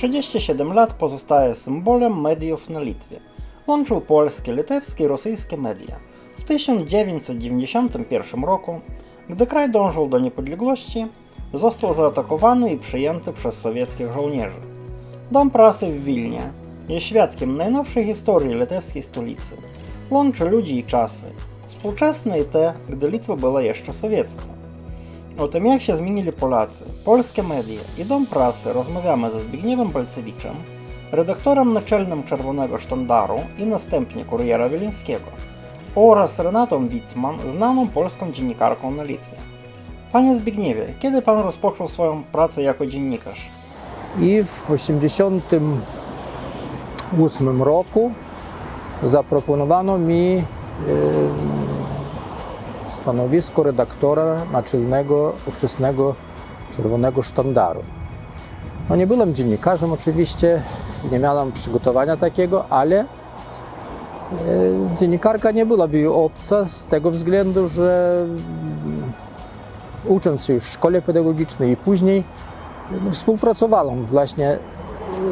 37 lat pozostaje symbolem mediów na Litwie. Łączył polskie, litewskie i rosyjskie media. W 1991 roku, gdy kraj dążył do niepodległości, został zaatakowany i przyjęty przez sowieckich żołnierzy. Dom Prasy w Wilnie jest świadkiem najnowszej historii litewskiej stolicy. Łączy ludzi i czasy, współczesne i te, gdy Litwa była jeszcze sowiecką. O tym, jak się zmienili Polacy, polskie media i Dom Prasy, rozmawiamy ze Zbigniewem Balcewiczem, redaktorem naczelnym Czerwonego Sztandaru i następnie Kuriera Wileńskiego, oraz Renatą Widtmann, znaną polską dziennikarką na Litwie. Panie Zbigniewie, kiedy pan rozpoczął swoją pracę jako dziennikarz? I w 1988 roku zaproponowano mi stanowisko redaktora naczelnego ówczesnego Czerwonego Sztandaru. No nie byłem dziennikarzem oczywiście, nie miałem przygotowania takiego, ale dziennikarka nie byłaby obca z tego względu, że ucząc się już w szkole pedagogicznej i później współpracowałem właśnie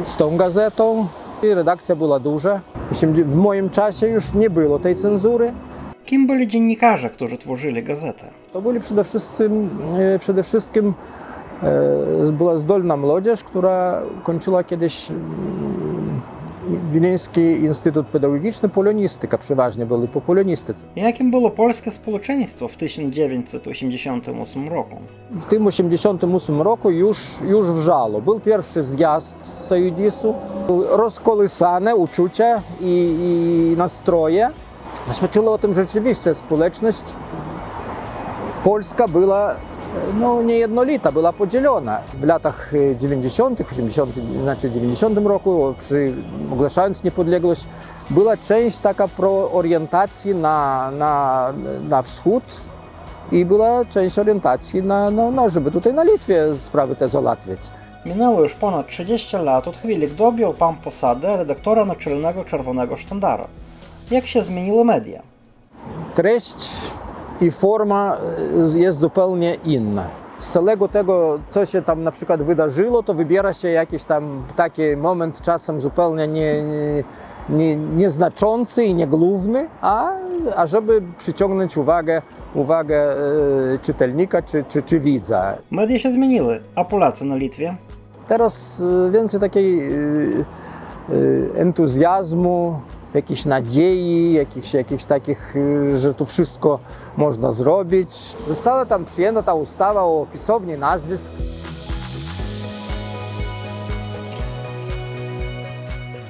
z tą gazetą i redakcja była duża. W moim czasie już nie było tej cenzury. Kim byli dziennikarze, którzy tworzyli gazetę? To byli przede wszystkim była zdolna młodzież, która kończyła kiedyś Wileński Instytut Pedagogiczny, polonistyka przeważnie byli po polonistyce. Jakim było polskie społeczeństwo w 1988 roku? W tym 1988 roku już wrzało. Był pierwszy zjazd Sajudisu, były rozkolysane uczucia i nastroje. Świadczyło o tym rzeczywiście, społeczność polska była niejednolita, była podzielona. W latach 90 roku, przy ogłaszając niepodległość, była część taka proorientacji na wschód i była część orientacji żeby tutaj na Litwie sprawy te załatwiać. Minęło już ponad 30 lat od chwili, gdy objął pan posadę redaktora naczelnego Czerwonego Sztandara. Jak się zmieniły media? Treść i forma jest zupełnie inna. Z całego tego, co się tam na przykład wydarzyło, to wybiera się jakiś tam taki moment czasem zupełnie nieznaczący i nieglówny, a żeby przyciągnąć uwagę czytelnika czy widza. Media się zmieniły, a Polacy na Litwie? Teraz więcej takiej entuzjazmu, jakichś nadziei, jakichś takich, że tu wszystko można zrobić. Została tam przyjęta ta ustawa o pisowni nazwisk.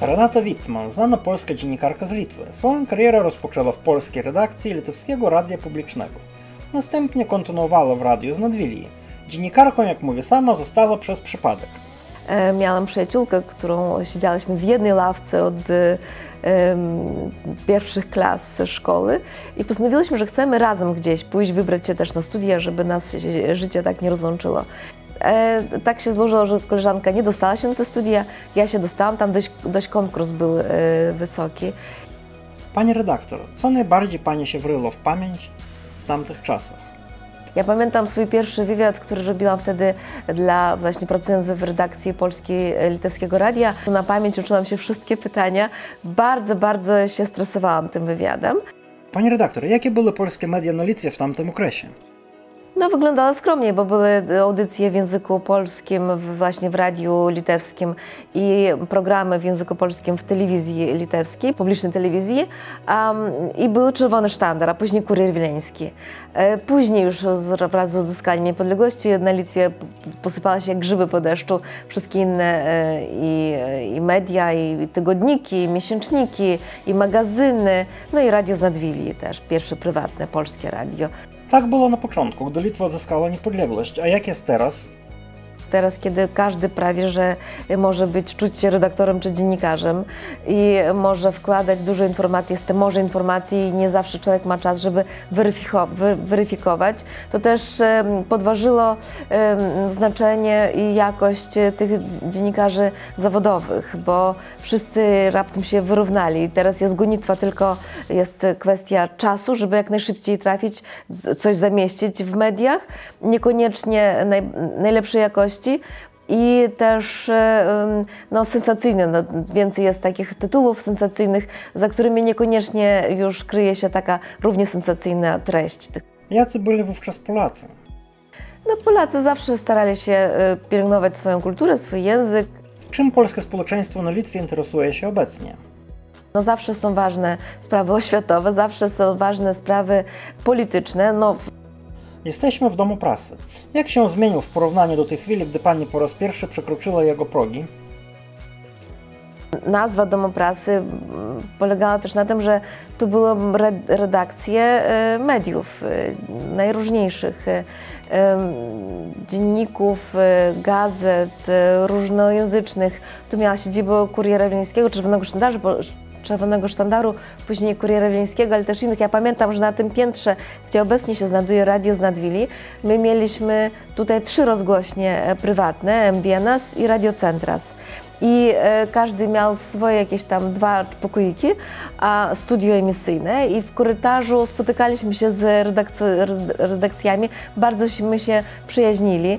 Renata Widtmann, znana polska dziennikarka z Litwy, swoją karierę rozpoczęła w polskiej redakcji Litewskiego Radia Publicznego. Następnie kontynuowała w Radiu Znad Wilii. Dziennikarką, jak mówi sama, została przez przypadek. Miałam przyjaciółkę, którą siedziałyśmy w jednej ławce od pierwszych klas szkoły i postanowiłyśmy, że chcemy razem gdzieś pójść, wybrać się też na studia, żeby nas życie tak nie rozłączyło. Tak się złożyło, że koleżanka nie dostała się na te studia, ja się dostałam, tam dość konkurs był wysoki. Pani redaktor, co najbardziej pani się wryło w pamięć w tamtych czasach? Ja pamiętam swój pierwszy wywiad, który robiłam wtedy właśnie pracując w redakcji Polskiej Litewskiego Radia. Na pamięć uczyłam się wszystkie pytania. Bardzo, bardzo się stresowałam tym wywiadem. Pani redaktor, jakie były polskie media na Litwie w tamtym okresie? Wyglądała skromnie, bo były audycje w języku polskim właśnie w radiu litewskim i programy w języku polskim w telewizji litewskiej, publicznej telewizji i był Czerwony Sztandar, a później Kurier Wileński. Później już wraz z uzyskaniem niepodległości na Litwie posypała się jak grzyby po deszczu wszystkie inne i media, i tygodniki, i miesięczniki, i magazyny, i Radio Znad Wilii też, pierwsze prywatne polskie radio. Tak było na początku, gdy Litwa odzyskała niepodległość. A jak jest teraz? Teraz, kiedy każdy prawie, że może czuć się redaktorem czy dziennikarzem i może wkładać dużo informacji, jest to może informacji i nie zawsze człowiek ma czas, żeby weryfikować, to też podważyło znaczenie i jakość tych dziennikarzy zawodowych, bo wszyscy raptem się wyrównali. Teraz jest gonitwa, tylko jest kwestia czasu, żeby jak najszybciej trafić, coś zamieścić w mediach, niekoniecznie najlepszej jakości, i też no, sensacyjne. No, więcej jest takich tytułów sensacyjnych, za którymi niekoniecznie już kryje się taka równie sensacyjna treść. Jacy byli wówczas Polacy? No, Polacy zawsze starali się pielęgnować swoją kulturę, swój język. Czym polskie społeczeństwo na Litwie interesuje się obecnie? No zawsze są ważne sprawy oświatowe, zawsze są ważne sprawy polityczne. No. Jesteśmy w Domu Prasy. Jak się zmienił w porównaniu do tej chwili, gdy Pani po raz pierwszy przekroczyła jego progi? Nazwa Domu Prasy polegała też na tym, że to były redakcje mediów najróżniejszych, dzienników, gazet różnojęzycznych. Tu miała siedzibę Kuriera Wileńskiego, Czerwonego Sztandaru, później Kuriera Wileńskiego, ale też innych. Ja pamiętam, że na tym piętrze, gdzie obecnie się znajduje Radio Znad Wilii, my mieliśmy tutaj 3 rozgłośnie prywatne, MBNAS i Radio Centras. I każdy miał swoje jakieś tam 2 pokoiki, a studio emisyjne, i w korytarzu spotykaliśmy się z redakcjami, bardzo my się przyjaźnili.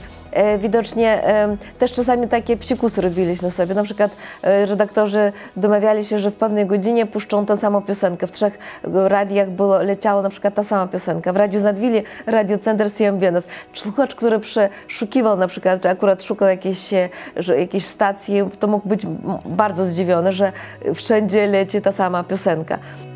Widocznie też czasami takie psikusy robiliśmy sobie, na przykład redaktorzy domawiali się, że w pewnej godzinie puszczą tę samą piosenkę. W 3 radiach leciała na przykład ta sama piosenka. W Radiu Znad Wilii, Radio Centras i MBNAS. Słuchacz, który przeszukiwał na przykład, czy akurat szukał jakiejś stacji, to mógł być bardzo zdziwiony, że wszędzie leci ta sama piosenka.